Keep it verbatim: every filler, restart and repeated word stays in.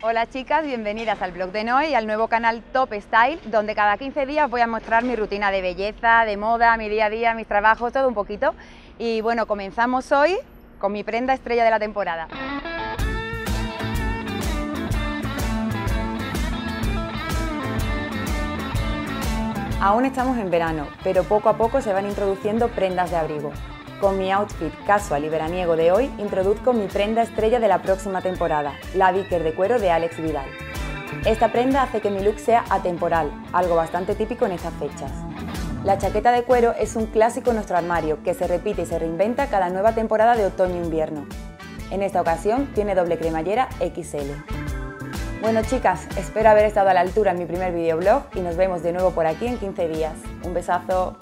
Hola chicas, bienvenidas al blog de Noé y al nuevo canal Top Style, donde cada quince días voy a mostrar mi rutina de belleza, de moda, mi día a día, mis trabajos, todo un poquito. Y bueno, comenzamos hoy con mi prenda estrella de la temporada. Aún estamos en verano, pero poco a poco se van introduciendo prendas de abrigo. Con mi outfit casual y veraniego de hoy, introduzco mi prenda estrella de la próxima temporada, la Vicker de cuero de Alex Vidal. Esta prenda hace que mi look sea atemporal, algo bastante típico en estas fechas. La chaqueta de cuero es un clásico en nuestro armario, que se repite y se reinventa cada nueva temporada de otoño-invierno. En esta ocasión tiene doble cremallera equis ele. Bueno chicas, espero haber estado a la altura en mi primer videoblog y nos vemos de nuevo por aquí en quince días. Un besazo.